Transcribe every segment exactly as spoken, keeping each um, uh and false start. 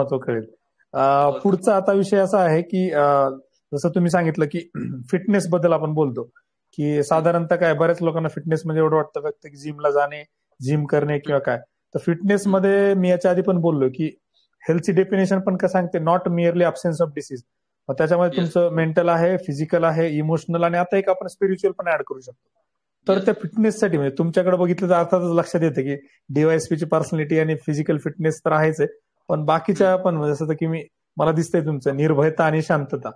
तो कळेल. पुढचा आता विषय असा आहे की जसं तुम्ही सांगितलं की फिटनेस बद्दल आपण बोलतो की साधारणतः काय बऱ्याच लोकांना फिटनेस म्हणजे एवढं वाटतं फक्त की जिमला जाणे, जिम करणे किंवा काय. तर फिटनेस मध्ये मी याच्या आधी पण बोललो की हेल्थची डेफिनेशन पण काय सांगते, not merely absence of disease. मग त्याच्यामध्ये तुमचं मेंटल आहे, फिजिकल आहे, इमोशनल आणि आता एक आपण स्पिरिच्युअल पण ऍड करू शकतो. तर त्या फिटनेससाठी म्हणजे तुमच्याकडे बघितलं तर अर्थातच लक्षात येतं की डीवायएसपीची पर्सनॅलिटी आणि फिजिकल फिटनेस तर आहेच आहे, पण बाकीच्या पण जसं की मी मला दिसतंय तुमचं निर्भयता आणि शांतता.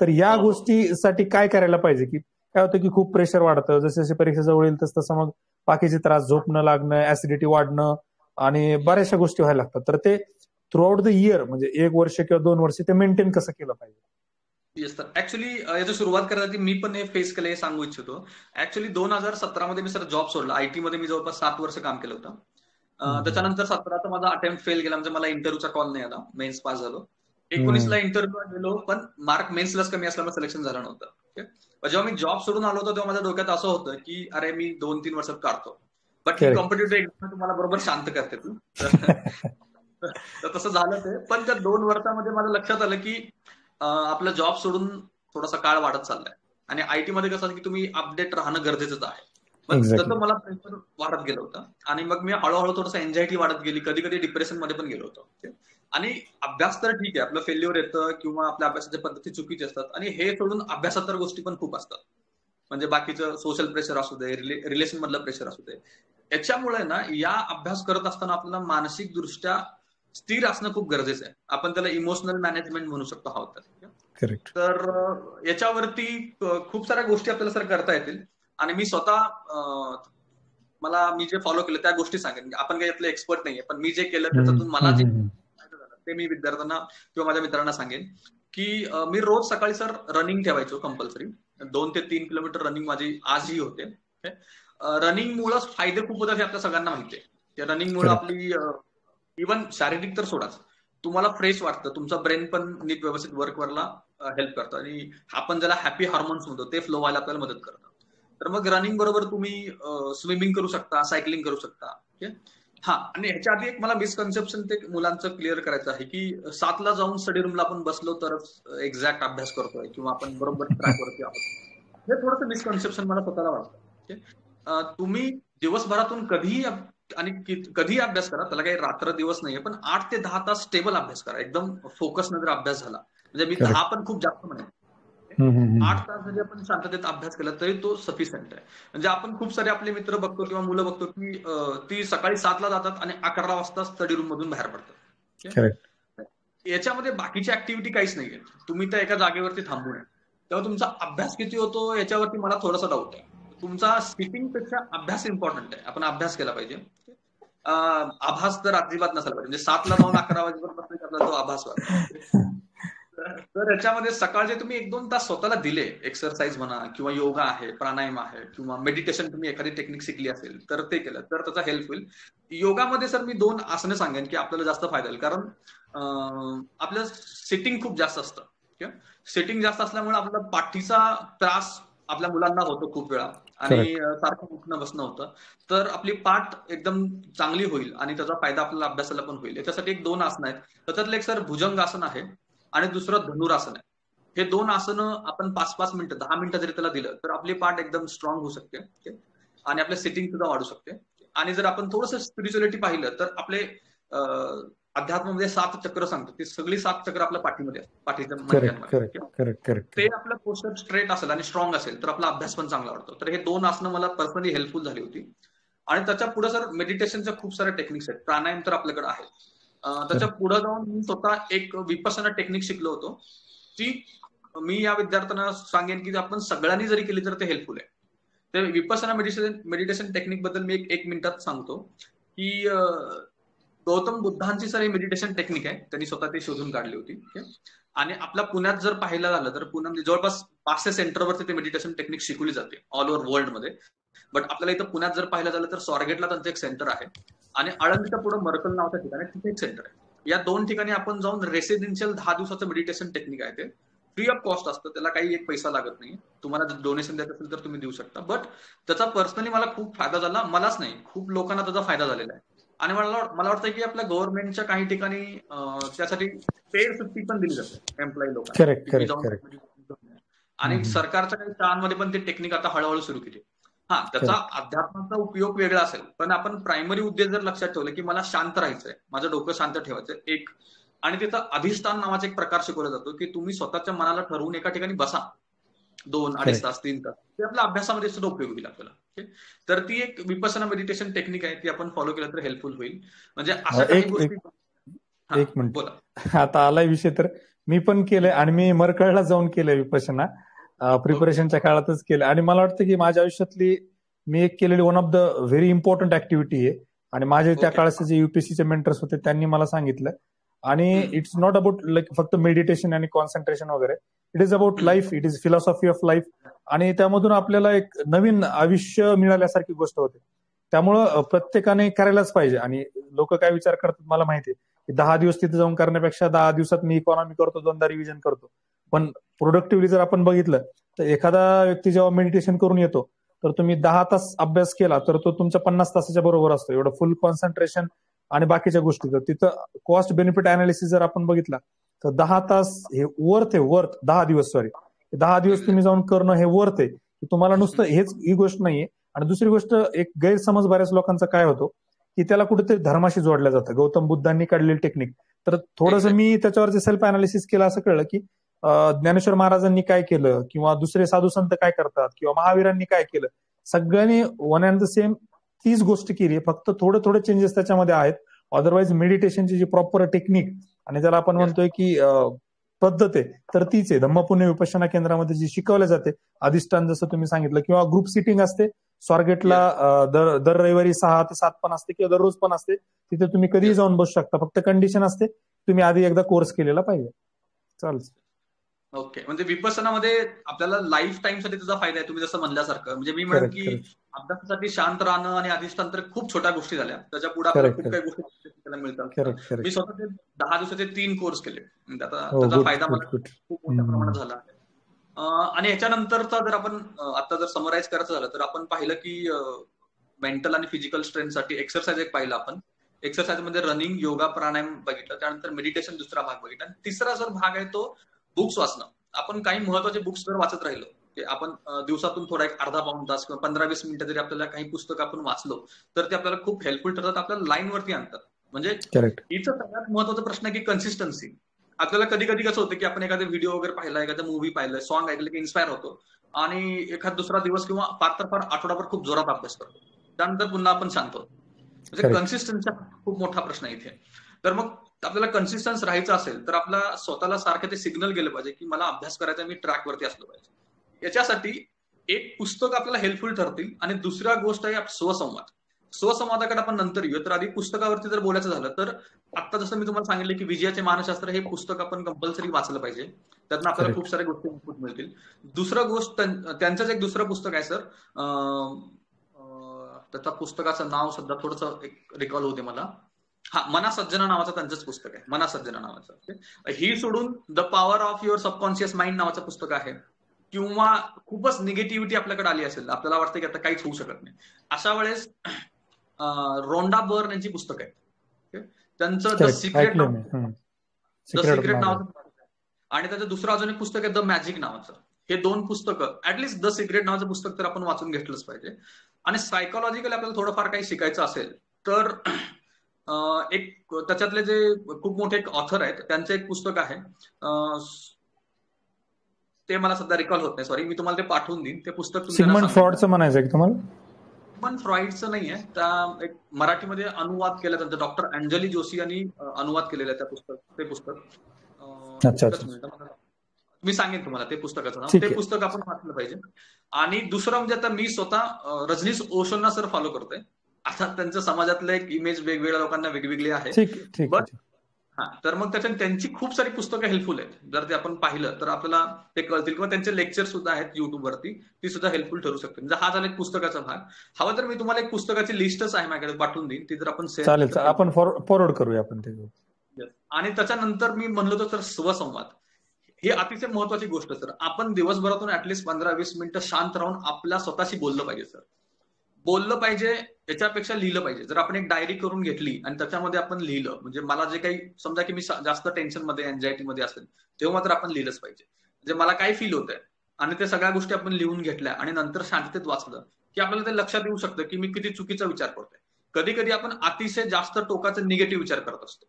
तर या गोष्टीसाठी काय करायला पाहिजे की काय होतं की खूप प्रेशर वाढतं, जसे जसे परीक्षा जवळ येईल तसं तसं मग बाकीचे त्रास, झोप न लागणं, ऍसिडिटी वाढणं आणि बऱ्याचशा गोष्टी व्हायला लागतात. तर ते थ्रूआउट द इयर म्हणजे एक वर्ष किंवा दोन वर्ष ते मेंटेन कसं केलं पाहिजे? येस, तर ऍक्च्युली याची सुरुवात करायची मी पण हे फेस केलं हे सांगू इच्छितो. ऍक्च्युली दोन हजार सतरा मध्ये मी सर जॉब सोडला. आयटी मध्ये मी जवळपास सात वर्ष काम केलं होतं. त्याच्यानंतर सतराचा माझा अटेम्प्ट फेल गेला, म्हणजे मला इंटरव्ह्यूचा कॉल नाही आला, मेन्स पास झालो. एकोणीसला इंटरव्ह्यू गेलो पण मार्क मेन्सलाच कमी असल्यामुळे सिलेक्शन झालं नव्हतं. जेव्हा मी जॉब सोडून आलो होतो तेव्हा माझ्या डोक्यात असं होतं की अरे मी दोन तीन वर्षात काढतो, बट कॉम्पिटेटिव्ह एक्झाम तुम्हाला बरोबर शांत करते तू. तर तसं झालं ते. पण त्या दोन वर्षामध्ये माझ्या लक्षात आलं की आपला जॉब सोडून थोडासा काळ वाढत चाललाय आणि आयटी मध्ये कसं की तुम्ही अपडेट राहणं गरजेचंच आहे. तसं मला प्रेशर वाढत गेलं होतं आणि मग मी हळूहळू थोडंसं एन्झायटी वाढत गेली, कधी कधी डिप्रेशन मध्ये पण गेलो होतो. आणि अभ्यास तर ठीक आहे, आपलं फेल्युअर येतं किंवा आपल्या अभ्यासाच्या पद्धती चुकीचे असतात आणि हे सोडून अभ्यासात तर गोष्टी पण खूप असतात, म्हणजे बाकीचं सोशल प्रेशर असू दे, रिलेशन मधलं प्रेशर असू दे. याच्यामुळे ना या अभ्यास करत असताना आपल्याला मानसिक दृष्ट्या स्थिर असणं खूप गरजेचं आहे. आपण त्याला इमोशनल मॅनेजमेंट म्हणू शकतो. हा होता. तर याच्यावरती खूप साऱ्या गोष्टी आपल्याला सर करता येतील आणि मी स्वतः मला मी जे फॉलो केलं त्या गोष्टी सांगेन. आपण काही यातले एक्सपर्ट नाहीये, पण मी जे केलं त्याच्यातून मला जे ते मी विद्यार्थ्यांना किंवा माझ्या मित्रांना सांगेन की मी रोज सकाळी सर रनिंग ठेवायचो कंपल्सरी. दोन ते तीन किलोमीटर रनिंग माझी आजही होते. रनिंगमुळे फायदे खूप होतात हे आपल्या सगळ्यांना माहिती आहे. रनिंगमुळे आपली इव्हन शारीरिक तर सोडाच, तुम्हाला फ्रेश वाटतं, तुमचा ब्रेन पण नीट व्यवस्थित वर्क करायला हेल्प करतं आणि आपण ज्याला हॅपी हार्मोन्स म्हणतो ते फ्लो व्हायला आपल्याला मदत करतं. तर मग रनिंग बरोबर तुम्ही स्विमिंग करू शकता, सायकलिंग करू शकता. हा, आणि ह्याच्या आधी एक मला मिसकन्सेप्शन ते मुलांचं क्लिअर करायचं आहे की सातला जाऊन स्टडी रूमला आपण बसलो तरच एक्झॅक्ट अभ्यास करतोय किंवा आपण बरोबर ट्रॅकवरती आहोत, हे थोडंसं मिसकन्सेप्शन मला स्वतःला वाटतं. तुम्ही दिवसभरातून कधीही आणि कधीही अभ्यास करा, त्याला काही रात्र दिवस नाहीये, पण आठ ते दहा तास स्टेबल अभ्यास करा, एकदम फोकसनं जर अभ्यास झाला. म्हणजे मी दहा पण खूप जास्त म्हणेन, आठ तास जरी आपण शांततेत अभ्यास केला तरी तो सफिशियंट आहे. म्हणजे आपण खूप सारे आपले मित्र बघतो किंवा मुलं बघतो की ती सकाळी सातला जातात आणि अकरा वाजता स्टडी रूम मधून बाहेर पडतात. याच्यामध्ये बाकीची ऍक्टिव्हिटी काहीच नाहीये, तुम्ही त्या एका जागेवरती थांबू नये. तेव्हा तुमचा अभ्यास किती होतो याच्यावरती मला थोडासा डाऊट आहे. तुमचा स्पीकिंग पेक्षा अभ्यास इम्पॉर्टंट आहे, आपण अभ्यास केला पाहिजे. आभास तर अजिबात नसायला पाहिजे, म्हणजे सातला जाऊन अकरा वाजेपर्यंत आपला तो आभास वाटतो. तर याच्यामध्ये सकाळचे तुम्ही एक दोन तास स्वतःला दिले, एक्सरसाइज म्हणा किंवा योगा आहे, प्राणायाम आहे किंवा मेडिटेशन, तुम्ही एखादी टेक्निक शिकली असेल तर ते केलं तर त्याचा हेल्प होईल. योगामध्ये सर मी दोन आसनं सांगेन की आपल्याला जास्त फायदा होईल, कारण आपलं सिटिंग खूप जास्त असतं. सिटिंग जास्त असल्यामुळे आपला पाठीचा त्रास आपल्या मुलांना होतो खूप वेळा आणि सारखं उठणं बसणं होतं. तर आपली पाठ एकदम चांगली होईल आणि त्याचा फायदा आपल्याला अभ्यासाला पण होईल. याच्यासाठी एक दोन आसनं आहेत. त्याच्यातलं एक सर भुजंग आसन आहे आणि दुसरं धनुरासन आहे. हे दोन आसनं आपण पाच पाच मिनिटं दहा मिनिटं जरी त्याला दिलं तर आपली पाठ एकदम स्ट्रॉंग होऊ शकते आणि आपल्या सिटिंग सुद्धा वाढू शकते. आणि जर आपण थोडंसं स्पिरिच्युअलिटी पाहिलं तर आपले अध्यात्मामध्ये सात चक्र सांगतो, ती सगळी सात चक्र आपल्या पाठीमध्ये पाठीच्या, ते आपलं पोस्टर स्ट्रेट असेल आणि स्ट्रॉंग असेल तर आपला अभ्यास पण चांगला वाटतो. तर हे दोन आसनं मला पर्सनली हेल्पफुल झाली होती. आणि त्याच्या पुढे सर मेडिटेशनच्या खूप साऱ्या टेक्निक्स आहेत. प्राणायाम तर आपल्याकडे आहे. त्याच्या पुढे जाऊन मी स्वतः एक विपश्यना टेक्निक शिकलो होतो, ती मी या विद्यार्थ्यांना सांगेन की आपण सगळ्यांनी जरी केली तर ते हेल्पफुल आहे. तर विपश्यना मेडिटेशन मेडिटेशन टेक्निक बद्दल मी एक एक मिनिटात सांगतो की गौतम बुद्धांची सर ही मेडिटेशन टेक्निक आहे, त्यांनी स्वतः ते शोधून काढली होती. आणि आपल्या पुण्यात जर पाहायला झालं तर पुण्यामध्ये जवळपास पाचशे सेंटरवरती ते मेडिटेशन टेक्निक शिकवली जाते ऑल ओव्हर वर्ल्ड मध्ये. बट आपल्याला इथं पुण्यात जर पाहायला झालं तर स्वारगेटला त्यांचं एक सेंटर आहे आणि आळंदीच्या पुढे मरकल नावाचं ठिकाण आहे, तिथे एक सेंटर आहे. या दोन ठिकाणी आपण जाऊन रेसिडेन्शियल दहा दिवसाचं मेडिटेशन टेक्निक आहे, ते फ्री ऑफ कॉस्ट असतं, त्याला काही एक पैसा लागत नाही. तुम्हाला जर डोनेशन द्यायचं असेल तर तुम्ही देऊ शकता. बट त्याचा पर्सनली मला खूप फायदा झाला, मलाच नाही खूप लोकांना त्याचा फायदा झालेला आहे. आणि मला मला वाटतं की आपल्या गव्हर्नमेंटच्या काही ठिकाणी त्यासाठी पेड सुट्टी पण दिली जाते एम्प्लॉई लोकांना, आणि सरकारच्या काही शाळांमध्ये पण ते टेक्निक आता हळूहळू सुरू केली. हा, त्याचा अध्यात्माचा उपयोग वेगळा असेल, पण आपण प्रायमरी उद्देश जर लक्षात ठेवलं की मला शांत राहायचंय, माझं डोकं शांत ठेवायचं एक, आणि तिथं अधिष्ठान नावाचा एक प्रकार शिकवला जातो की तुम्ही स्वतःच्या मनाला ठरवून एका ठिकाणी बसा दोन अडीच तास तीन तास, ते आपल्या अभ्यासामध्ये सुद्धा उपयोग होईल आपल्याला. तर ती एक विपसना मेडिटेशन टेक्निक आहे, ती आपण फॉलो केलं तर हेल्पफुल होईल. म्हणजे अशा काही गोष्टी. एक मिनिट, बोला. आता आलाय विषय, तर मी पण केलंय आणि मी मरकळला जाऊन केलंय विपसना, प्रिपरेशनच्या काळातच केलं, आणि मला वाटतं की माझ्या आयुष्यातली मी एक केलेली one of the very important activity आहे. आणि माझे त्या काळाचे जे युपीएससीचे मेंटर्स होते त्यांनी मला सांगितलं, आणि इट्स नॉट अबाउट लाईक फक्त मेडिटेशन आणि कॉन्सन्ट्रेशन वगैरे, it is about life, it is philosophy of life, आणि त्यामधून आपल्याला एक नवीन आयुष्य मिळाल्यासारखी गोष्ट होते. त्यामुळं प्रत्येकाने करायलाच पाहिजे. आणि लोक काय विचार करतात मला माहिती आहे, दहा दिवस तिथे जाऊन करण्यापेक्षा दहा दिवसात मी इकॉनॉमी करतो, दोनदा रिव्हिजन करतो, पण प्रोडक्टिव्हिटी जर आपण बघितलं तर एखादा व्यक्ती जेव्हा मेडिटेशन करून येतो तर तुम्ही दहा तास अभ्यास केला तर तो तुमच्या पन्नास तासाच्या बरोबर असतो, एवढं फुल कॉन्सन्ट्रेशन आणि बाकीच्या गोष्टी. तर तिथं कॉस्ट बेनिफिट अनालिसिस जर आपण बघितला तर दहा तास हे वर्थ आहे, वर्थ दहा दिवस सॉरी दहा दिवस तुम्ही जाऊन करणं हे वर्थ आहे. तुम्हाला नुसतं हेच ही गोष्ट नाहीये. आणि दुसरी गोष्ट, एक गैरसमज बऱ्याच लोकांचा काय होतो की त्याला कुठेतरी धर्माशी जोडल्या जातं, गौतम बुद्धांनी काढलेली टेक्निक. तर थोडंसं मी त्याच्यावरती सेल्फ अनालिसिस केलं, असं कळलं की ज्ञानेश्वर महाराजांनी काय केलं किंवा दुसरे साधू संत काय करतात किंवा महावीरांनी काय केलं, सगळ्यांनी वन अँड द सेम तीच गोष्ट केली, फक्त थोडे थोडे चेंजेस त्याच्यामध्ये आहेत. अदरवाईज मेडिटेशनची जी प्रॉपर टेक्निक आणि ज्याला आपण म्हणतोय की पद्धत आहे तर तीच आहे. धम्मपुणे विपश्यना केंद्रामध्ये जी शिकवल्या जाते, अधिष्ठान जसं तुम्ही सांगितलं, किंवा ग्रुप सिटिंग असते स्वारगेटला, दर दर रविवारी सहा ते सात पण असते किंवा दररोज पण असते. तिथे तुम्ही कधीही जाऊन बसू शकता, फक्त कंडिशन असते तुम्ही आधी एकदा कोर्स केलेला पाहिजे. चालेल. ओके, म्हणजे विपसनामध्ये आपल्याला लाईफ टाइम साठी त्याचा फायदा आहे, तुम्ही जसं म्हणल्यासारखं. म्हणजे मी म्हणत की अभ्यासासाठी शांत राहणं आणि अधिष्ठान तर खूप छोट्या गोष्टी झाल्या, त्याच्या पुढे आपल्याला खूप काही गोष्टी शिकायला मिळतात. मी स्वतः ते दहा दिवसाचे तीन कोर्स केले, त्याचा फायदा मला खूप मोठ्या प्रमाणात झाला. आणि याच्यानंतरचा जर आपण आता जर समराइज करायचं झालं तर आपण पाहिलं की मेंटल आणि फिजिकल स्ट्रेंथ साठी एक्सरसाइज एक पाहिलं आपण. एक्सरसाइज मध्ये रनिंग, योगा, प्राणायाम बघितलं, त्यानंतर मेडिटेशन दुसरा भाग बघितला, आणि तिसरा जर भाग आहे तो बुक्स वाचणं. आपण काही महत्वाचे बुक्स जर वाचत राहिलो, ते आपण दिवसातून थोडा एक अर्धा पाऊण तास किंवा पंधरा वीस मिनिटं जरी आपल्याला काही पुस्तक आपण वाचलो तर ते आपल्याला खूप हेल्पफुल ठरतात, आपल्याला लाईन वरती आणतात. म्हणजे हिचं सगळ्यात महत्वाचा प्रश्न आहे की कन्सिस्टन्सी. आपल्याला कधी कधी कसं होतं की आपण एखादा व्हिडिओ वगैरे पाहिला, एखादा मूव्ही पाहिलं, सॉंग ऐकलं की इन्स्पायर होतो, आणि एखादा दुसरा दिवस किंवा फार तर फार आठवडाभर खूप जोरात अभ्यास करतो, त्यानंतर पुन्हा आपण सांगतो. म्हणजे कन्सिस्टन्सी खूप मोठा प्रश्न आहे इथे. तर मग आपल्याला कन्सिस्टन्स राहायचं असेल तर आपला स्वतःला सारखे ते सिग्नल गेले पाहिजे की मला अभ्यास करायचा, मी ट्रॅक वरती असलो पाहिजे. याच्यासाठी एक पुस्तक आपल्याला हेल्पफुल ठरतील. आणि दुसरा गोष्ट आहे स्वसंवाद. स्वसंवादाकडे आपण नंतर येऊ. तर आधी पुस्तकावरती जर बोलायचं झालं तर आता जसं मी तुम्हाला सांगितलं की विजयाचे मानसशास्त्र हे पुस्तक आपण कंपल्सरी वाचलं पाहिजे, त्यातनं आपल्याला खूप साऱ्या गोष्टी इनपुट मिळतील. दुसरं गोष्ट त्यांचंच एक दुसरं पुस्तक आहे सर, त्याच्या पुस्तकाचं नाव सध्या थोडंसं एक रिकॉल होते मला. हा, मना सज्जना नावाचं त्यांचंच पुस्तक आहे, मना सज्जना नावाचं. ही सोडून the power of your subconscious mind नावाचं पुस्तक आहे. किंवा खूपच निगेटिव्हिटी आपल्याकडे आली असेल, आपल्याला वाटतं की आता काहीच होऊ शकत नाही, अशा वेळेस रोंडा बर्न यांची पुस्तक आहेत, त्यांचं द सिक्रेट द सिक्रेट नावाचं. आणि त्याचं दुसरं अजून एक पुस्तक आहे द मॅजिक नावाचं. हे दोन पुस्तकं, ऍटलीस्ट द सिक्रेट नावाचं पुस्तक तर आपण वाचून घेतलंच पाहिजे. आणि सायकोलॉजिकली आपल्याला थोडंफार काही शिकायचं असेल तर एक त्याच्यातले जे खूप मोठे एक ऑथर आहेत त्यांचं एक पुस्तक आहे, ते मला सध्या रिकॉल होत नाही, सॉरी, मी तुम्हाला ते पाठवून देईन ते पुस्तक. सिगमंड फ्रॉइडचं म्हणायचं की तुम्हाला? सिगमंड फ्रॉइडचं नाहीये, त्या एक मराठीमध्ये अनुवाद केला त्यांचा, डॉक्टर अंजली जोशी यांनी अनुवाद केलेला त्या पुस्तक, ते पुस्तक मी सांगेन तुम्हाला ते पुस्तकाचं नाव. ते पुस्तक आपण वाचलं पाहिजे. आणि दुसरं म्हणजे आता मी स्वतः रजनीश ओशोंना सर फॉलो करतोय. आता त्यांचं समाजातलं एक इमेज वेगवेगळ्या लोकांना वेगवेगळी आहे, बट हा, तर मग त्याच्यात त्यांची खूप सारी पुस्तकं हेल्पफुल आहेत. जर ते आपण पाहिलं तर आपल्याला ते कळतील. किंवा त्यांचे लेक्चर सुद्धा आहेत युट्यूबवरती, ती सुद्धा हेल्पफुल ठरू शकते. म्हणजे हा झाला एक पुस्तकाचा भाग. हवा तर मी तुम्हाला एक पुस्तकाची लिस्टच आहे माझ्याकडे, पाठवून देईन ती, जर आपण चालेल आपण फॉरवर्ड करूया आपण ते. आणि त्याच्यानंतर मी म्हणलो तर स्वसंवाद ही अतिशय महत्वाची गोष्ट. सर, आपण दिवसभरातून ऍटलीस्ट पंधरा वीस मिनिटं शांत राहून आपल्या स्वतःशी बोललं पाहिजे. सर बोललं पाहिजे त्याच्यापेक्षा लिहिलं पाहिजे. जर आपण एक डायरी करून घेतली आणि त्याच्यामध्ये आपण लिहिलं, म्हणजे मला जे काही समजा की मी जास्त टेन्शन मध्ये एन्झायटी मध्ये असेल तेव्हा मात्र आपण लिहिलंच पाहिजे, म्हणजे मला काय फील होतंय आणि ते सगळ्या गोष्टी आपण लिहून घेतल्या आणि नंतर शांततेत वाचलं की आपल्याला ते लक्षात येऊ शकतं की मी किती चुकीचा विचार करतोय. कधी कधी आपण अतिशय जास्त टोकाचा निगेटिव्ह विचार करत असतो,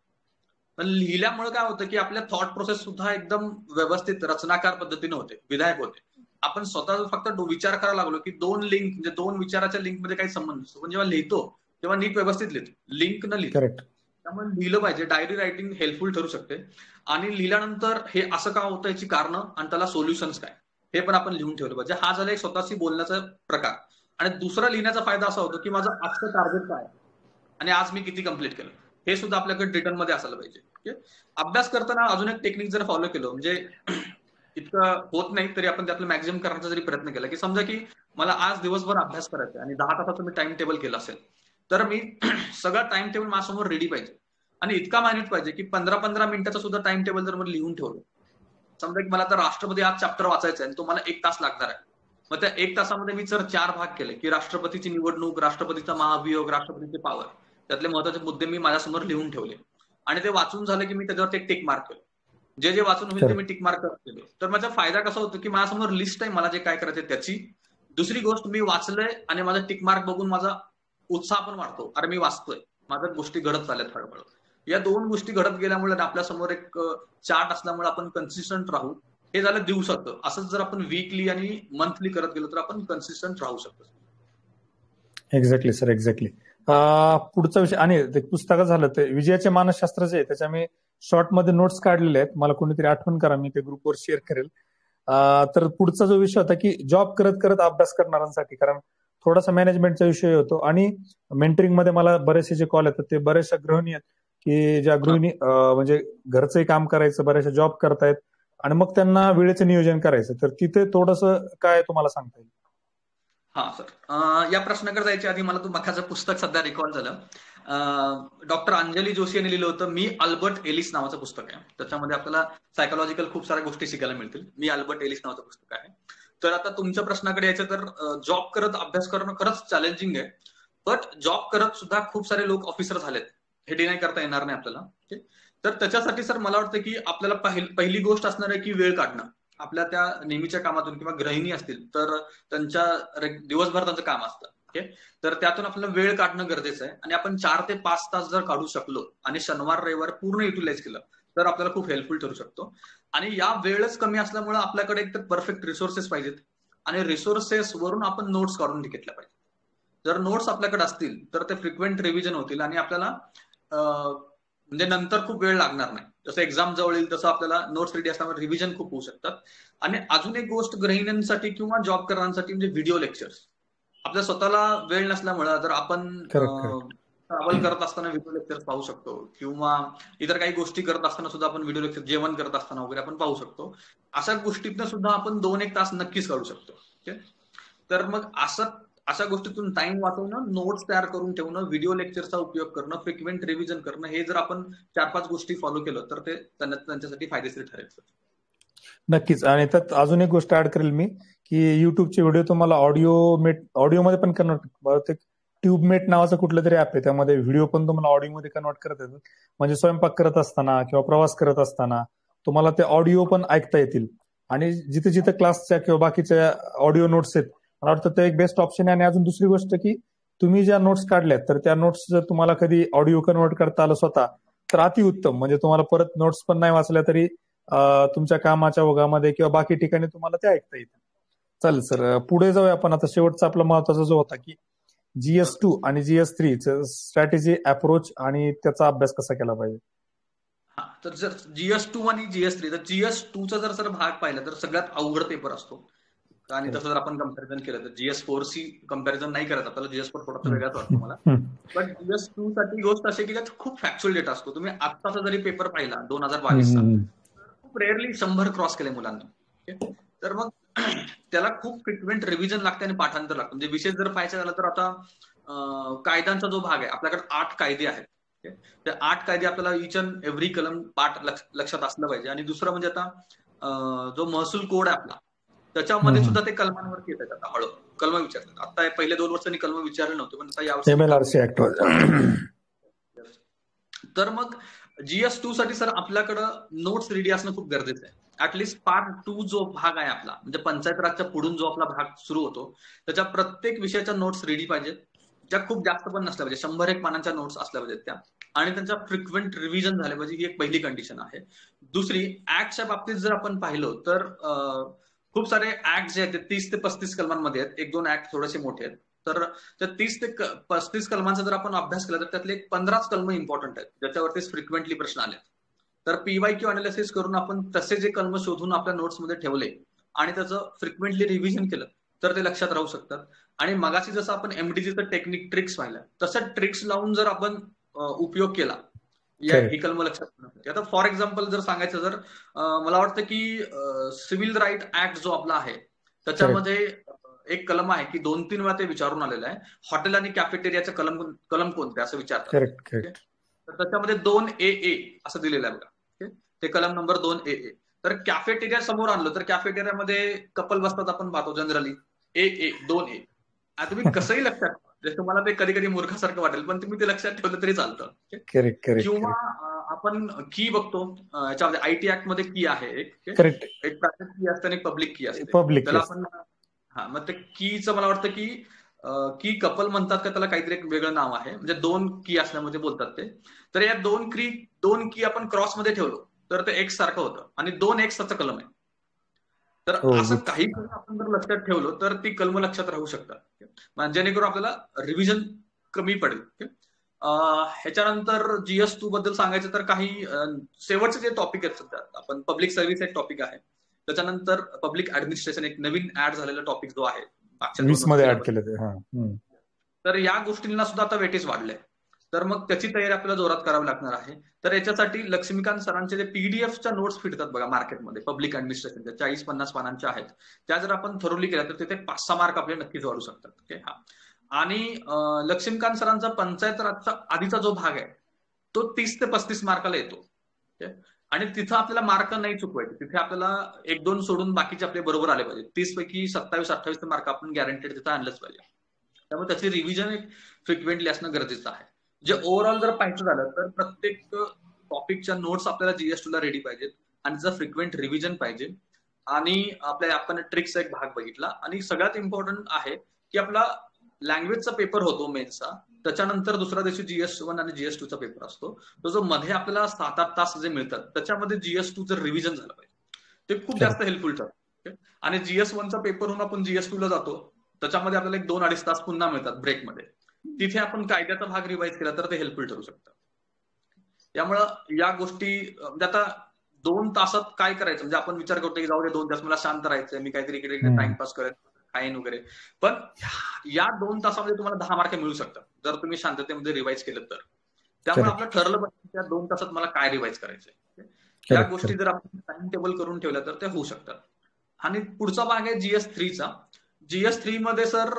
पण लिहिल्यामुळे काय होतं की आपल्या थॉट प्रोसेस सुद्धा एकदम व्यवस्थित रचनाकार पद्धतीने होते, विधायक होते. आपण स्वतः फक्त विचार करायला लागलो की दोन लिंक म्हणजे दोन विचाराच्या लिंक मध्ये काही संबंध नसतो, पण जेव्हा लिहितो तेव्हा नीट व्यवस्थित लिहितो, लिंक न लिहितो. त्यामुळे लिहिलं पाहिजे, डायरी रायटिंग हेल्पफुल ठरू शकते. आणि लिहिल्यानंतर हे असं का होतं याची कारणं आणि त्याला सोल्युशन्स काय हे पण आपण लिहून ठेवलं पाहिजे. हा झाला एक स्वतःशी बोलण्याचा प्रकार. आणि दुसरा लिहिण्याचा फायदा असा होतो की माझं आजचं टार्गेट काय आणि आज मी किती कम्प्लीट केलं हे सुद्धा आपल्याकडे डिटेलमध्ये असायला पाहिजे. अभ्यास करताना अजून एक टेक्निक जर फॉलो केलं, म्हणजे इतकं होत नाही तरी आपण त्यातलं मॅक्झिमम करण्याचा जरी प्रयत्न केला की समजा की मला आज दिवसभर अभ्यास करायचा आणि दहा तासाचं मी टाइम टेबल केलं असेल तर मी सगळा टाइम टेबल माझ्यासमोर रेडी पाहिजे आणि इतका माहिती पाहिजे की पंधरा पंधरा मिनिटाचा सुद्धा टाइम टेबल जर मला लिहून ठेवलं. समजा की मला तर राष्ट्रपती आज चॅप्टर वाचायचा आहे आणि तो मला एक तास लागणार आहे, मग त्या एक तासामध्ये मी जर चार भाग केले की राष्ट्रपतीची निवडणूक, राष्ट्रपतीचा महाभियोग, राष्ट्रपतीचे पावर, त्यातले महत्वाचे मुद्दे मी माझ्यासमोर लिहून ठेवले आणि ते वाचून झालं की मी त्याच्यावरती एक टिक मार्क केलं, जे जे वाचून होईल ते मी टिक मार्क केलं. तर माझा फायदा कसा होतो की माझ्यासमोर लिस्ट आहे, मला जे काय करायचं त्याची. दुसरी गोष्ट, मी वाचलंय आणि माझा टिक मार्क बघून माझा उत्साह पण वाढतो, अरे मी वाचतोय, माझ्या गोष्टी घडत चालल्यात हळूहळू. या दोन गोष्टी घडत गेल्यामुळे आपल्यासमोर एक चार्ट असल्यामुळे आपण कन्सिस्टंट राहू. हे झालं दिवसाचं. असंच जर आपण वीकली आणि मंथली करत गेलो तर आपण कन्सिस्टंट राहू शकतो. Exactly sir, exactly. पुढचा विषय आणि पुस्तक झालं ते विजयाचे मानसशास्त्र जे आहे त्याच्या मी शॉर्ट मध्ये नोट्स काढलेले आहेत, मला कोणीतरी आठवण करा, मी ते ग्रुपवर शेअर करेल. तर पुढचा जो विषय होता की जॉब करत करत अभ्यास करणाऱ्यांसाठी, कारण थोडासा मॅनेजमेंटचा विषय होतो आणि मेंटरिंग मध्ये मला बरेचसे जे कॉल येतात ते बऱ्याचशा गृहिणी आहेत की ज्या गृहिणी म्हणजे घरचंही काम करायचं, बऱ्याचशा जॉब करतायत आणि मग त्यांना वेळेचं नियोजन करायचं, तर तिथे थोडंसं काय तुम्हाला सांगता येईल? हा सर, या प्रश्नाकडे जायच्या आधी मला माझं पुस्तक सध्या रिकॉल झालं, डॉक्टर अंजली जोशी यांनी लिहिलं होतं मी अल्बर्ट एलिस नावाचं पुस्तक आहे. त्याच्यामध्ये आपल्याला सायकोलॉजिकल खूप साऱ्या गोष्टी शिकायला मिळतील. मी अल्बर्ट एलिस नावाचं पुस्तक आहे. तर आता तुमच्या प्रश्नाकडे यायचं तर जॉब करत अभ्यास करणं खरंच चॅलेंजिंग आहे, बट जॉब करत सुद्धा खूप सारे लोक ऑफिसर झालेत, हे डिनाय करता येणार नाही आपल्याला. तर त्याच्यासाठी सर मला वाटतं की आपल्याला पहिली गोष्ट असणार आहे की वेळ काढणं आपल्या त्या नेहमीच्या कामातून, किंवा गृहिणी असतील तर त्यांच्या दिवसभर त्यांचं काम असतं, ओके. तर त्यातून आपल्याला वेळ काढणं गरजेचं आहे आणि आपण चार ते पाच तास जर काढू शकलो आणि शनिवार रविवार पूर्ण युटिलाइज केलं तर आपल्याला खूप हेल्पफुल ठरू शकतो. आणि या वेळच कमी असल्यामुळे आपल्याकडे एक तर परफेक्ट रिसोर्सेस पाहिजेत आणि रिसोर्सेस वरून आपण नोट्स काढून घेतल्या पाहिजेत. जर नोट्स आपल्याकडे असतील तर ते फ्रिक्वेंट रिव्हिजन होतील आणि आपल्याला म्हणजे नंतर खूप वेळ लागणार नाही. जसं एक्झाम जवळ येईल तसं आपल्याला नोट्स रेडी असल्यामुळे रिव्हिजन खूप होऊ शकतात. आणि अजून एक गोष्ट गृहिणींसाठी किंवा जॉब करणाऱ्यांसाठी म्हणजे व्हिडिओ लेक्चर्स. आपल्या स्वतःला वेळ नसल्यामुळे जर आपण ट्रॅव्हल करत असताना व्हिडिओ लेक्चर्स पाहू शकतो किंवा इतर काही गोष्टी करत असताना सुद्धा आपण व्हिडिओ लेक्चर, जेवण करत असताना वगैरे आपण पाहू शकतो. अशा गोष्टीतनं सुद्धा आपण दोन एक तास नक्कीच काढू शकतो. तर मग असं अशा गोष्टीतून टाइम वाचवणं, नोट्स तयार करून ठेवणं, व्हिडिओ लेक्चरचा उपयोग करणं, फ्रिक्वेंट रिव्हिजन करणं, हे जर आपण चार पाच गोष्टी फॉलो केलं तर ते त्यांच्यासाठी फायदेशीर ठरेल सर. नक्कीच. आणि त्यात अजून एक गोष्ट ऍड करेल मी की युट्यूबचे व्हिडिओ तुम्हाला ऑडिओ मेट ऑडिओमध्ये पण कन्वर्ट, बहुतेक ट्यूबमेट नावाचं कुठलं तरी ऍप आहे त्यामध्ये व्हिडिओ पण तुम्हाला ऑडिओमध्ये कन्वर्ट करता येतात. म्हणजे स्वयंपाक करत असताना किंवा प्रवास करत असताना तुम्हाला ते ऑडिओ पण ऐकता येतील. आणि जिथे जिथे क्लासच्या किंवा बाकीच्या ऑडिओ नोट्स आहेत मला वाटतं ते एक बेस्ट ऑप्शन आहे. आणि अजून दुसरी गोष्ट की तुम्ही ज्या नोट्स काढल्यात तर त्या नोट्स जर तुम्हाला कधी ऑडिओ कन्वर्ट करता आलं स्वतः तर अतिउत्तम. म्हणजे तुम्हाला परत नोट्स पण नाही वाचल्या तरी तुमच्या कामाच्या ओघामध्ये किंवा बाकी ठिकाणी तुम्हाला ते ऐकता येतं. चल सर, पुढे जाऊया आपण. आता शेवटचा आपला महत्वाचा जो होता की जीएस टू आणि जीएस थ्री स्ट्रॅटेजी, अप्रोच आणि त्याचा अभ्यास कसा केला पाहिजे. हा, तर जर जीएस टू आणि जीएस थ्री, तर जीएस टू चा जर सर भाग पाहिला तर सगळ्यात अवघड पेपर असतो. आणि तसं जर आपण कम्पॅरिझन केलं तर जीएस फोर सी कम्पॅरिझन नाही करत आपल्याला, जीएस फोर थोडासा वेगळाच वाटतो मला. बट जीएस टू साठी गोष्ट अशी की त्यात खूप फॅक्च्युअल डेटा असतो. तुम्ही आत्ताचा जरी पेपर पाहिला दोन हजार बावीसचा, खूप रेअरली शंभर क्रॉस केले मुलांनी. तर मग त्याला खूप फ्रिक्वेंट रिव्हिजन लागते आणि पाठांतर लागतं. म्हणजे विशेष जर पाहायचं झालं तर आता कायद्यांचा जो भाग आहे आपल्याकडे आठ कायदे आहेत. तर आठ कायदे आपल्याला इच अँड एव्हरी कलम पाठ लक्षात असलं पाहिजे. आणि दुसरं म्हणजे आता जो महसूल कोड आहे आपला त्याच्यामध्ये सुद्धा ते कलमांवरती येतात आता हळूहळू. कलम विचारतात. आता पहिल्या दोन वर्षांनी कलम विचारले नव्हते पण आता यावर्षी एमएलआरसी ऍक्ट होता. तर मग जीएस टू साठी सर आपल्याकडे नोट्स रेडी असणं खूप गरजेचं आहे. ऍटलिस्ट पार्ट टू जो भाग आहे आपला म्हणजे पंचायत राजच्या पुढून जो आपला भाग सुरू होतो त्याच्या प्रत्येक विषयाच्या नोट्स रेडी पाहिजे, ज्या खूप जास्त पण नसल्या पाहिजे, शंभर एक पानांच्या नोट्स असल्या पाहिजेत त्या, आणि त्यांचा फ्रिक्वेंट रिव्हिजन झाले पाहिजे. ही एक पहिली कंडिशन आहे. दुसरी ऍक्टच्या बाबतीत जर आपण पाहिलं तर खूप सारे ऍक्ट जे आहेत ते तीस ते पस्तीस कलमांमध्ये आहेत. एक दोन ऍक्ट थोडेसे मोठे आहेत. तर त्या तीस ते पस्तीस कलमांचा जर आपण अभ्यास केला तर त्यातले एक पंधराच कलम इम्पॉर्टंट आहेत ज्याच्यावरतीच फ्रिक्वेंटली प्रश्न आले. तर पीवाय क्यू अनालिसिस करून आपण तसे जे कलम शोधून आपल्या नोट्समध्ये ठेवले आणि त्याचं फ्रिक्वेंटली रिव्हिजन केलं तर ते लक्षात राहू शकतात. आणि मगाशी जसं आपण एमडीजीचं टेक्निक ट्रिक्स पाहिलं तसं ट्रिक्स लावून जर आपण उपयोग केला या ही कलम लक्षात. आता फॉर एक्झाम्पल जर सांगायचं जर मला वाटतं की सिव्हिल राईट ऍक्ट जो आपला आहे त्याच्यामध्ये एक कलम आहे की दोन तीन वेळा ते विचारून आलेलं आहे, हॉटेल आणि कॅफेटेरियाचं कलम कलम कोणते असं विचारतात. तर त्याच्यामध्ये दोन ए ए असं दिलेलं आहे बघा, ते कलम नंबर दोन ए ए. तर कॅफेटेरिया समोर आणलं तर कॅफेटेरियामध्ये कपल बसतात आपण पाहतो जनरली, ए ए दोन ए. आता तुम्ही कसंही लक्षात ठेवा, तुम्हाला ते कधी कधी मूर्खासारखं वाटेल पण तुम्ही ते लक्षात ठेवलं तरी चालतं. किंवा आपण की बघतो याच्यामध्ये आयटी ऍक्ट मध्ये की आहे एक एक प्रायव्हेट की असते आणि एक पब्लिक की असते. त्याला आपण हा मग ते कीचं मला वाटतं की की कपल म्हणतात का त्याला काहीतरी एक वेगळं नाव आहे, म्हणजे दोन की असल्यामुळे बोलतात ते. तर या दोन की दोन की आपण क्रॉस मध्ये ठेवलो तर ते एक सारखं होतं आणि दोन एक त्याचं कलम आहे. तर असं काही कलम आपण जर लक्षात ठेवलो तर ती कलम लक्षात राहू शकतात, जेणेकरून आपल्याला रिव्हिजन कमी पडेल. ह्याच्यानंतर जीएस टू बद्दल सांगायचं तर काही शेवटचे जे टॉपिक आहेत सध्या आपण पब्लिक सर्व्हिस एक टॉपिक आहे, त्याच्यानंतर पब्लिक ऍडमिनिस्ट्रेशन एक नवीन ऍड झालेला टॉपिक जो आहे मध्ये ऍड केलं ते. तर या गोष्टींना सुद्धा आता वेटेज वाढले, तर मग त्याची तयारी आपल्याला जोरात करावी लागणार आहे. तर याच्यासाठी लक्ष्मीकांत सरांचे जे पीडीएफच्या नोट्स फिरतात बघा मार्केटमध्ये पब्लिक ऍडमिनिस्ट्रेशनच्या चाळीस पन्नास पानांच्या आहेत, त्या जर आपण ठरवली केल्या तर तिथे पाच सहा मार्क आपले नक्कीच वाढू शकतात. ओके हा. आणि लक्ष्मीकांत सरांचा पंचायत राजचा आधीचा जो भाग आहे तो तीस ते पस्तीस मार्काला येतो. ओके, आणि तिथं आपल्याला मार्क नाही चुकवायचे, तिथे आपल्याला एक दोन सोडून बाकीचे आपले बरोबर आले पाहिजे. तीस पैकी सत्तावीस अठ्ठावीस मार्क आपण गॅरंटेड तिथं आणलंच पाहिजे. त्यामुळे त्याची रिव्हिजन एक फ्रिक्वेंटली असणं गरजेचं आहे. जे ओव्हरऑल जर पाहायचं झालं तर प्रत्येक टॉपिकच्या नोट्स आपल्याला जीएस टू ला रेडी पाहिजेत आणि त्याचा फ्रिक्वेंट रिव्हिजन पाहिजे. आणि आपल्या आपण ट्रिक्सचा एक भाग बघितला. आणि सगळ्यात इम्पॉर्टंट आहे की आपला लँग्वेजचा पेपर होतो मेन्सचा, त्याच्यानंतर दुसऱ्या दिवशी जीएस वन आणि जीएस टू चा पेपर असतो. तो जो मध्ये आपल्याला सात आठ तास जे मिळतात त्याच्यामध्ये जीएस टू चं रिव्हिजन झालं पाहिजे, ते खूप जास्त हेल्पफुल ठरतं. आणि जीएस वनचा पेपर होऊन आपण जीएस टू ला जातो, त्याच्यामध्ये आपल्याला एक दोन अडीच तास पुन्हा मिळतात ब्रेकमध्ये, तिथे आपण कायद्याचा भाग रिवाईज केला तर ते हेल्पफुल ठरू शकतं. त्यामुळं या गोष्टी म्हणजे आता दोन तासात काय करायचं म्हणजे आपण विचार करतो की जाऊ दे दोन तास मला शांत राहायचं, मी काहीतरी इकडे इकडे टाइमपास करायचं वगैरे, पण या दोन तासामध्ये तुम्हाला दहा मार्क मिळू शकतात जर तुम्ही शांततेमध्ये रिवाईज केलं तर. त्यामुळे आपलं ठरलं पाहिजे त्या दोन तासात मला काय रिवाईज करायचंय, या गोष्टी जर आपण टाइम टेबल करून ठेवल्या तर त्या होऊ शकतात. आणि पुढचा भाग आहे जीएस थ्रीचा. जीएस थ्री मध्ये सर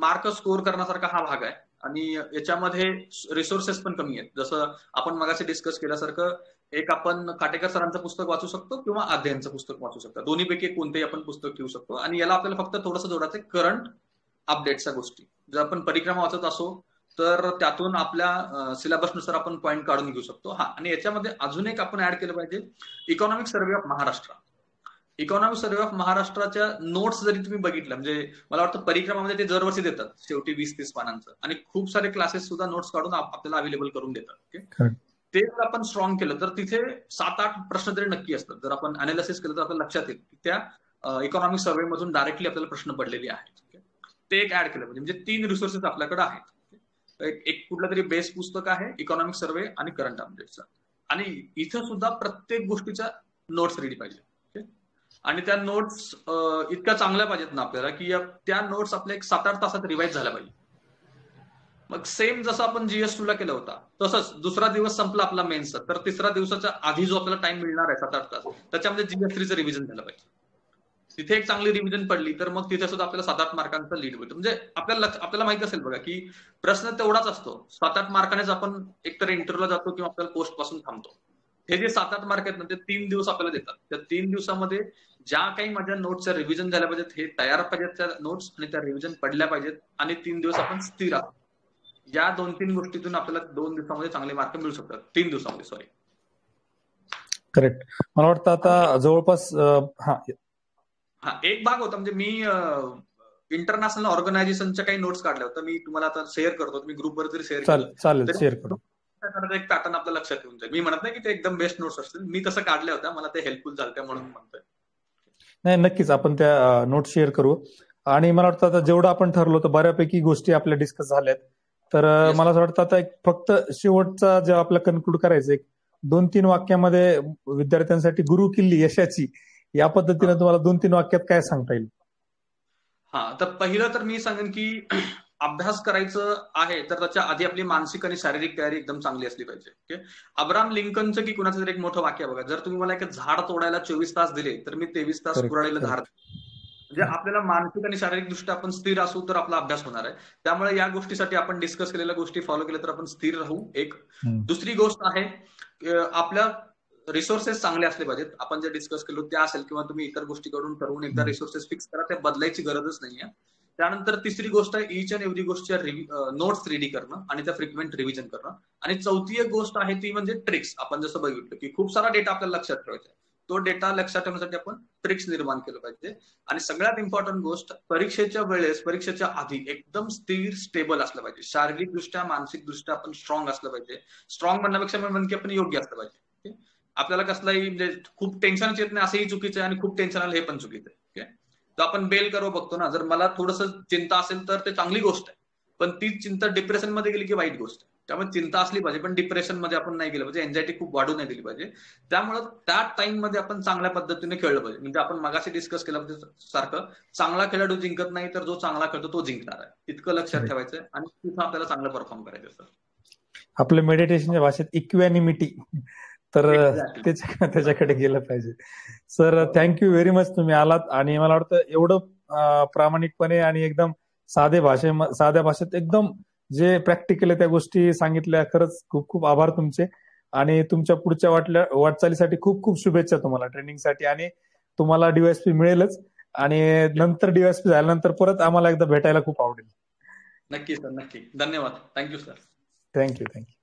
मार्क स्कोअर करण्यासारखा हा भाग आहे आणि याच्यामध्ये रिसोर्सेस पण कमी आहेत. जसं आपण मगाशी डिस्कस केल्यासारखं एक आपण काटेकर सरांचं पुस्तक वाचू शकतो किंवा अध्ययनचं पुस्तक वाचू शकतो, दोन्हीपैकी कोणतेही आपण पुस्तक घेऊ शकतो. आणि याला आपल्याला फक्त थोडंसं जोडायचं करंट अपडेट्सच्या गोष्टी. जर आपण परिक्रमा वाचत असो तर त्यातून आपल्या सिलेबसनुसार आपण पॉईंट काढून घेऊ शकतो. हा, आणि याच्यामध्ये अजून एक आपण ऍड केलं पाहिजे economic survey of Maharashtra. Economic survey of महाराष्ट्राच्या नोट्स जरी तुम्ही बघितल्या म्हणजे मला वाटतं परिक्रमामध्ये ते दरवर्षी देतात शेवटी वीस तीस पानांचं, आणि खूप सारे क्लासेस सुद्धा नोट्स काढून आपल्याला अवेलेबल करून देतात. ते जर आपण स्ट्रॉंग केलं तर तिथे सात आठ प्रश्न तरी नक्की असतात. जर आपण अनालिसिस केलं तर आपल्याला लक्षात येईल की त्या इकॉनॉमिक सर्व्हे मधून डायरेक्टली आपल्याला प्रश्न पडलेले आहेत. ते एक ऍड केलं पाहिजे. म्हणजे तीन रिसोर्सेस आपल्याकडे आहेत. एक कुठलं तरी बेस्ट पुस्तक आहे इकॉनॉमिक सर्व्हे आणि करंट अपडेटचं, आणि इथं सुद्धा प्रत्येक गोष्टीच्या नोट्स रेडी पाहिजे. आणि त्या नोट्स इतक्या चांगल्या पाहिजेत ना आपल्याला की त्या नोट्स आपल्या एक सात आठ तासात रिवाईज झाल्या पाहिजे. मग सेम जसं आपण जीएस टू ला केला होता तसंच दुसरा दिवस संपला आपला मेन्सचा, तर तिसऱ्या दिवसाच्या आधी जो आपल्याला टाइम मिळणार आहे सात आठ तास त्याच्यामध्ये जीएस थ्रीचं रिव्हिजन झालं पाहिजे. तिथे एक चांगली रिव्हिजन पडली तर मग तिथे सुद्धा आपल्याला सात आठ मार्कांचा लीड भेटतो. म्हणजे आपल्याला आपल्याला माहित असेल बघा की प्रश्न तेवढाच असतो, सात आठ मार्कानेच आपण एकतर इंटरव्ह्यूला जातो किंवा आपल्याला पोस्ट पासून थांबतो. हे जे सात आठ मार्क आहेत ना ते तीन दिवस आपल्याला देतात. त्या तीन दिवसामध्ये ज्या काही माझ्या नोट्सचं रिव्हिजन झाल्या पाहिजेत, हे तयार पाहिजेत त्या नोट्स आणि त्या रिव्हिजन पडल्या पाहिजेत, आणि तीन दिवस आपण स्थिर आहोत. या दोन तीन गोष्टीतून आपल्याला दोन दिवसामध्ये चांगले मार्क मिळू शकतात, तीन दिवसामध्ये सॉरी. करेक्ट. मला वाटतं आता जवळपास हा हा एक भाग होता म्हणजे मी इंटरनॅशनल ऑर्गनायझेशनच्या काही नोट्स काढल्या होत्या, मी तुम्हाला आता शेअर करतो, तुम्ही ग्रुपवर जरी शेअर केलं चालेल, शेअर करू. एक पॅटर्न आपल्या लक्षात येऊन जाईल. मी म्हणत नाही की ते एकदम बेस्ट नोट्स असतील, मी तसं काढल्या होत्या, मला ते हेल्पफुल झालं म्हणून म्हणतोय. नाही, नक्कीच आपण त्या नोट्स शेअर करू. आणि मला वाटतं आता जेवढं आपण ठरलो तर बऱ्यापैकी गोष्टी आपल्या डिस्कस झाल्यात. तर मला असं वाटतं आता एक फक्त शेवटचा जे आपला कन्क्लूड करायचं, एक दोन तीन वाक्यामध्ये विद्यार्थ्यांसाठी गुरु किल्ली यशाची या पद्धतीने तुम्हाला दोन तीन वाक्यात काय सांगता येईल? हा, तर पहिलं तर मी सांगेन की अभ्यास करायचं आहे तर त्याच्या आधी आपली मानसिक आणि शारीरिक तयारी एकदम चांगली असली पाहिजे. ओके. अब्राहम लिंकनचं की कुणाचं तरी एक मोठं वाक्य बघा, जर तुम्ही मला एक झाड तोडायला चोवीस तास दिले तर मी तेवीस तास कुरडायला झाड. म्हणजे आपल्याला मानसिक आणि शारीरिक दृष्ट्या आपण स्थिर असू तर आपला अभ्यास होणार आहे. त्यामुळे या गोष्टीसाठी आपण डिस्कस केलेल्या गोष्टी फॉलो केल्या तर आपण स्थिर राहू. एक दुसरी गोष्ट आहे, आपल्या रिसोर्सेस चांगले असले पाहिजेत. आपण जे डिस्कस केलो त्या असेल किंवा तुम्ही इतर गोष्टीकडून ठरवून एकदा रिसोर्सेस फिक्स करा, त्या बदलायची गरजच नाहीये. त्यानंतर तिसरी गोष्ट आहे इच अँड एव्हरी गोष्टच्या नोट्स रेडी करणं आणि त्या फ्रिक्वेंट रिव्हिजन करणं. आणि चौथी एक गोष्ट आहे ती म्हणजे ट्रिक्स. आपण जसं बघितलं की खूप सारा डेटा आपल्याला लक्षात ठेवायचा आहे, तो डेटा लक्षात ठेवण्यासाठी आपण ट्रिक्स निर्माण केलं पाहिजे. आणि सगळ्यात इम्पॉर्टंट गोष्ट, परीक्षेच्या वेळेस परीक्षेच्या आधी एकदम स्थिर स्टेबल असलं पाहिजे. शारीरिकदृष्ट्या मानसिकदृष्ट्या आपण स्ट्रॉंग असलं पाहिजे. स्ट्रॉंग म्हणण्यापेक्षा मी म्हणतो की आपण योग्य असलं पाहिजे. आपल्याला कसलाही म्हणजे खूप टेन्शन येत नाही असंही चुकीचं आहे, आणि खूप टेन्शन आलं हे पण चुकीचं आहे. तर आपण बेल करू बघतो ना, जर मला थोडंसं चिंता असेल तर ते चांगली गोष्ट आहे, पण ती चिंता डिप्रेशन मध्ये गेली की वाईट गोष्ट आहे. त्यामुळे चिंता असली पाहिजे पण डिप्रेशन मध्ये आपण नाही गेलं पाहिजे, एन्झायटी खूप वाढू नाही दिली पाहिजे. त्यामुळे त्या टाइम मध्ये आपण चांगल्या पद्धतीने खेळलं पाहिजे. म्हणजे आपण मगाशी डिस्कस केलं पाहिजे सारखं, चांगला खेळाडू जिंकत नाही तर जो चांगला खेळतो तो जिंकणार आहे, इतकं लक्षात ठेवायचं. आणि तिथं आपल्याला चांगलं परफॉर्म करायचं असतं. आपल्या मेडिटेशनच्या भाषेत इक्वॅनिमिटी, तर त्याच्याकडे गेलं पाहिजे. सर थँक्यू व्हेरी मच, तुम्ही आलात आणि मला वाटतं एवढं प्रामाणिकपणे आणि एकदम साधे भाषे साध्या भाषेत एकदम जे प्रॅक्टिकल आहे त्या गोष्टी सांगितल्या. खरंच खूप खूप आभार तुमचे, आणि तुमच्या पुढच्या वाटल्या वाटचालीसाठी खूप खूप शुभेच्छा तुम्हाला ट्रेनिंगसाठी. आणि तुम्हाला डीवायएसपी मिळेलच, आणि नंतर डीवायएसपी झाल्यानंतर परत आम्हाला एकदा भेटायला खूप आवडेल. नक्की सर, नक्की. धन्यवाद. Thank you sir. Thank you thank you.